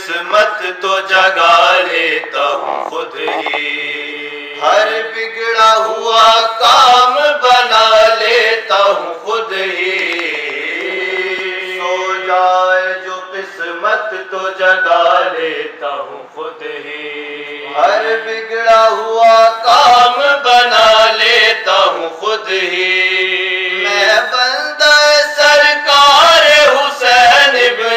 किस्मत तो जगा लेता हूँ खुद ही, हर बिगड़ा हुआ काम बना लेता हूँ खुद ही। सो जाए जो किस्मत तो जगा लेता हूँ खुद ही, हर बिगड़ा हुआ काम बना लेता हूँ खुद ही। मैं बंदा सरकार हुसैन इब्न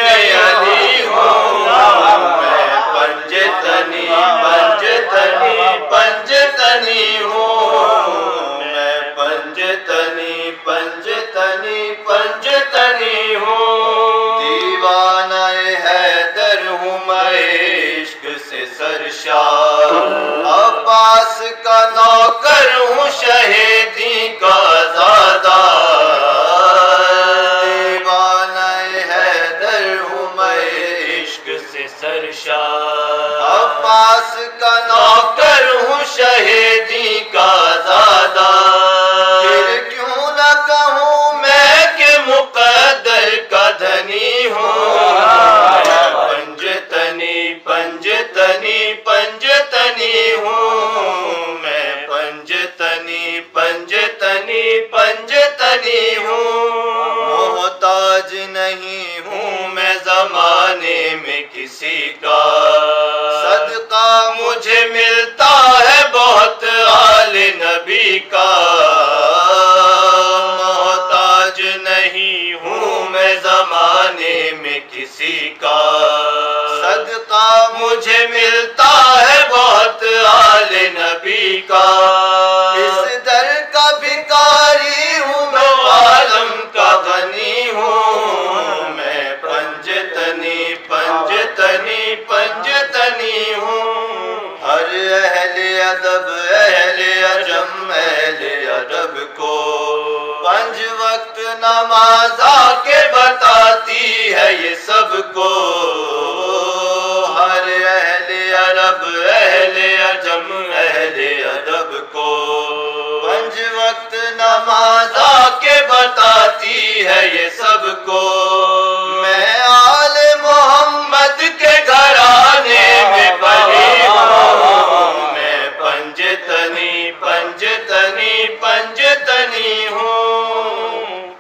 अली हूँ, मैं पंजतनी पंजतनी पंजतनी हूँ, मैं पंजतनी पंजतनी पंजतनी हूँ। दीवाना हैदर हूँ मैं इश्क से सरशार, अब्बास का नौकर हूँ शहीदी का आजादा। अब्बास का नौकर हूँ शहीदी का आजादा। फिर क्यों न कहूँ मैं के मुकद्दर का धनी हूँ, मैं पंजतनी पंजतनी पंजतनी हूँ, मैं पंजतनी पंजतनी पंजतनी हूँ। मोहताज नहीं हूँ मैं जमाने में किसी का, सदका मुझे मिलता है बहुत आले नबी का। मोहताज नहीं हूँ मैं जमाने में किसी का, सदका मुझे मिलता है बहुत आले नबी का। इस दर का भिखारी हूँ मैं आलम का गनी हूँ, मैं पंजतनी पंजतनी पंजतनी हूँ। हर अहले अदब अहले अजम अहले अदब को पंज वक्त नमाज आके बताती है ये सबको। हर अहले अरब अहले अजम अहले अदब को पंज वक्त नमाज आके बताती है ये सबको। मैं आले मोहम्मद के घराने में पली हूँ, मैं पंजतनी पंजतनी पंजतनी हूँ।